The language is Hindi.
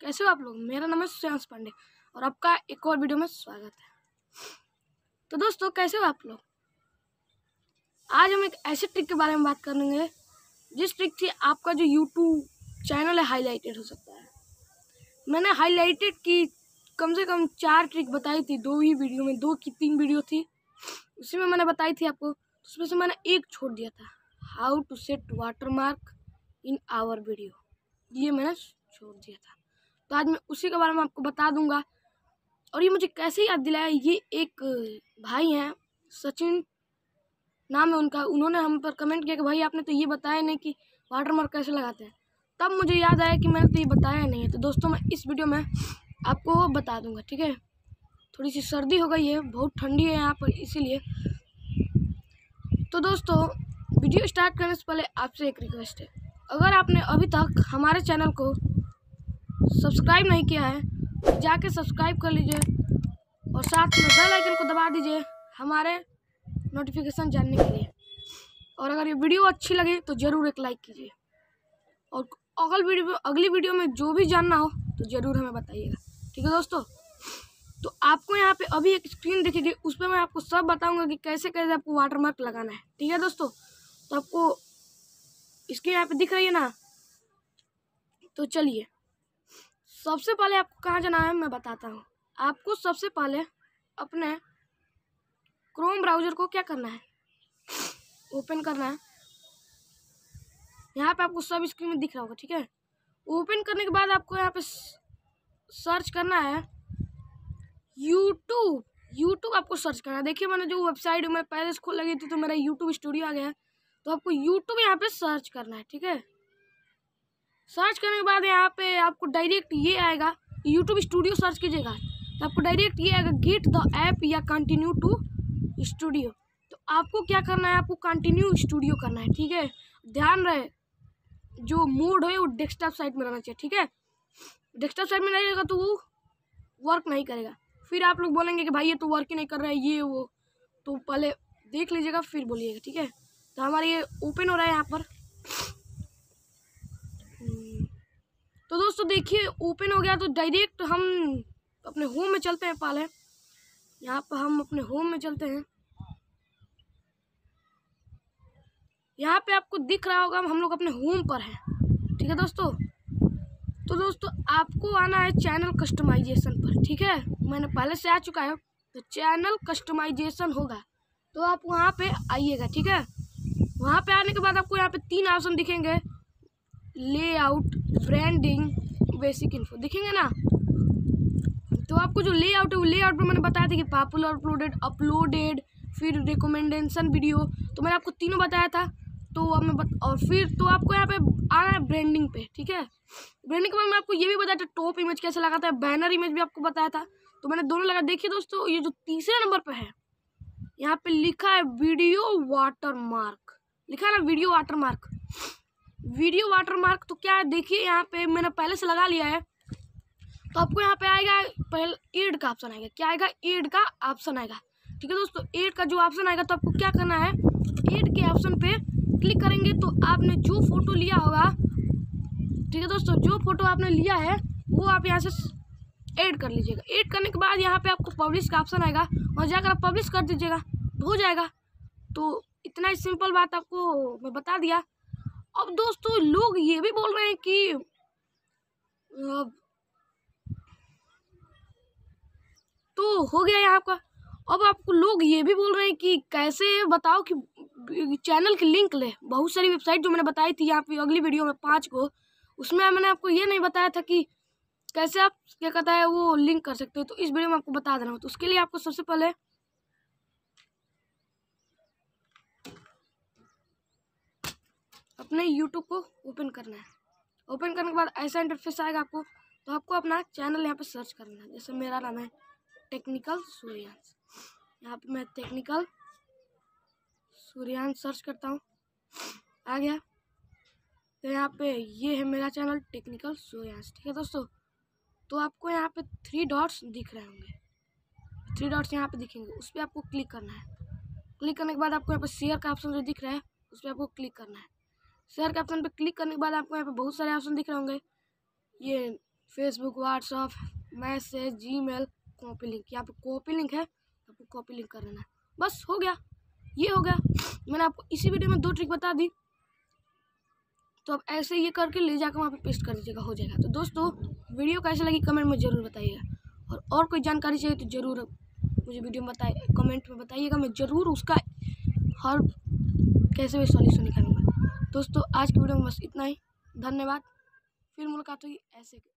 कैसे हो आप लोग। मेरा नाम है सुशांत पांडे और आपका एक और वीडियो में स्वागत है। तो दोस्तों कैसे हो आप लोग। आज हम एक ऐसे ट्रिक के बारे में बात करेंगे जिस ट्रिक से आपका जो YouTube चैनल है हाईलाइटेड हो सकता है। मैंने हाईलाइटेड की कम से कम 4 ट्रिक बताई थी, 2 ही वीडियो में, 2 की 3 वीडियो थी, उसी में मैंने बताई थी आपको। उसमें से मैंने एक छोड़ दिया था, how to set watermark in our video, ये मैंने छोड़ दिया था। तो आज मैं उसी के बारे में आपको बता दूंगा। और ये मुझे कैसे याद दिलाया, ये एक भाई हैं, सचिन नाम है उनका, उन्होंने हम पर कमेंट किया कि भाई आपने तो ये बताया नहीं कि वाटरमार्क कैसे लगाते हैं। तब मुझे याद आया कि मैंने तो ये बताया नहीं है। तो दोस्तों मैं इस वीडियो में आपको बता दूंगा, ठीक है। थोड़ी सी सर्दी हो गई है, बहुत ठंडी है यहाँ पर, इसीलिए। तो दोस्तों वीडियो स्टार्ट करने से पहले आपसे एक रिक्वेस्ट है, अगर आपने अभी तक हमारे चैनल को सब्सक्राइब नहीं किया है जाके सब्सक्राइब कर लीजिए और साथ में बेल आइकन को दबा दीजिए हमारे नोटिफिकेशन जानने के लिए। और अगर ये वीडियो अच्छी लगे तो ज़रूर एक लाइक कीजिए और अगली वीडियो में जो भी जानना हो तो ज़रूर हमें बताइएगा, ठीक है दोस्तों। तो आपको यहाँ पे अभी एक स्क्रीन दिखेगी, उस पर मैं आपको सब बताऊँगा कि कैसे कैसे आपको वाटरमार्क लगाना है, ठीक है दोस्तों। तो आपको स्क्रीन यहाँ पे दिख रही है ना। तो चलिए सबसे पहले आपको कहाँ जाना है मैं बताता हूँ। आपको सबसे पहले अपने क्रोम ब्राउज़र को क्या करना है, ओपन करना है। यहाँ पे आपको सब स्क्रीन में दिख रहा होगा, ठीक है। ओपन करने के बाद आपको यहाँ पे सर्च करना है यूट्यूब आपको सर्च करना है। देखिए मैंने जो वेबसाइट मैं पहले से खोल लगी थी तो मेरा YouTube स्टूडियो आ गया है। तो आपको YouTube यहाँ पे सर्च करना है, ठीक है। सर्च करने के बाद यहाँ पे आपको डायरेक्ट ये आएगा, YouTube स्टूडियो सर्च कीजिएगा तो आपको डायरेक्ट ये आएगा, गेट द ऐप या कंटिन्यू टू स्टूडियो। तो आपको क्या करना है, आपको कंटिन्यू स्टूडियो करना है, ठीक है। ध्यान रहे जो मोड है वो डेस्कटॉप साइट में रहना चाहिए, ठीक है। डेस्कटॉप साइट में नहीं रहेगा तो वो वर्क नहीं करेगा। फिर आप लोग बोलेंगे कि भाई ये तो वर्क ही नहीं कर रहा है ये वो, तो पहले देख लीजिएगा फिर बोलिएगा, ठीक है। तो हमारे ये ओपन हो रहा है यहाँ पर। तो दोस्तों देखिए ओपन हो गया। तो डायरेक्ट हम अपने होम में चलते हैं, पहले यहाँ पर हम अपने होम में चलते हैं। यहाँ पे आपको दिख रहा होगा हम लोग अपने होम पर हैं, ठीक है दोस्तों। तो दोस्तों आपको आना है चैनल कस्टमाइजेशन पर, ठीक है। मैंने पहले से आ चुका है तो चैनल कस्टमाइजेशन होगा तो आप वहाँ पे आइएगा, ठीक है। वहाँ पे आने के बाद आपको यहाँ पे 3 ऑप्शन दिखेंगे, लेआउट, ब्रांडिंग, बेसिक इन्फो दिखेंगे ना। तो आपको जो लेआउट है वो लेआउट पर मैंने बताया था कि पॉपुलर, अपलोडेड, फिर रिकमेंडेशन वीडियो, तो मैंने आपको तीनों बताया था। तो अब मैं और फिर तो आपको यहाँ पे आना है ब्रांडिंग पे, ठीक है। ब्रांडिंग के बाद मैं आपको ये भी बताया था टॉप इमेज कैसे लगाता है, बैनर इमेज भी आपको बताया था। तो मैंने दोनों लगा। देखिए दोस्तों ये जो तीसरे नंबर पर है यहाँ पे लिखा है वीडियो वाटरमार्क, लिखा है ना वीडियो वाटरमार्क। वीडियो वाटरमार्क तो क्या है, देखिए यहाँ पे मैंने पहले से लगा लिया है। तो आपको यहाँ पे आएगा पहले एड का ऑप्शन आएगा, क्या आएगा, एड का ऑप्शन आएगा, ठीक है दोस्तों। एड का जो ऑप्शन आएगा तो आपको क्या करना है, एड के ऑप्शन पे क्लिक करेंगे तो आपने जो फोटो लिया होगा, ठीक है दोस्तों, जो फोटो आपने लिया है वो आप यहाँ से ऐड कर लीजिएगा। ऐड करने के बाद यहाँ पे आपको पब्लिश का ऑप्शन आएगा और जाकर आप पब्लिश कर दीजिएगा, हो जाएगा। तो इतना ही सिंपल बात आपको मैं बता दिया। अब दोस्तों लोग ये भी बोल रहे हैं कि तो हो गया यहाँ आपका। अब आपको लोग ये भी बोल रहे हैं कि कैसे बताओ कि चैनल की लिंक ले। बहुत सारी वेबसाइट जो मैंने बताई थी यहाँ पे अगली वीडियो में 5 को, उसमें मैंने आपको ये नहीं बताया था कि कैसे आप क्या कहता है वो लिंक कर सकते हो। तो इस वीडियो में आपको बता दे रहा हूँ। तो उसके लिए आपको सबसे पहले अपने YouTube को ओपन करना है। ओपन करने के बाद ऐसा इंटरफेस आएगा आपको, तो आपको अपना चैनल यहाँ पे सर्च करना है। जैसे मेरा नाम है टेक्निकल सूर्यांश, यहाँ पे मैं टेक्निकल सूर्यांश सर्च करता हूँ, आ गया। तो यहाँ पे ये है मेरा चैनल टेक्निकल सूर्यांश, ठीक है दोस्तों। तो आपको यहाँ पे 3 डॉट्स दिख रहे होंगे, 3 डॉट्स यहाँ पे दिखेंगे, उस पर आपको क्लिक करना है। क्लिक करने के बाद आपको यहाँ पे शेयर का ऑप्शन जो दिख रहा है उस पर आपको क्लिक करना है। शेयर के ऑप्शन पे क्लिक करने के बाद आपको यहाँ पे बहुत सारे ऑप्शन दिख रहे होंगे, ये Facebook, WhatsApp, message, Gmail, copy link. यहाँ पर कॉपी लिंक है, आपको कॉपी लिंक कर लेना है, बस हो गया। ये हो गया, मैंने आपको इसी वीडियो में 2 ट्रिक बता दी। तो आप ऐसे ये करके ले जाकर वहाँ पे पेस्ट कर दीजिएगा, हो जाएगा। तो दोस्तों वीडियो कैसे लगी कमेंट में ज़रूर बताइएगा, और कोई जानकारी चाहिए तो ज़रूर मुझे वीडियो में बताइए, कमेंट में बताइएगा। मैं ज़रूर उसका हर कैसे भी सॉल्यूशन निकालूंगा। दोस्तों आज की वीडियो में बस इतना ही, धन्यवाद। फिर मुलाकात होगी ऐसे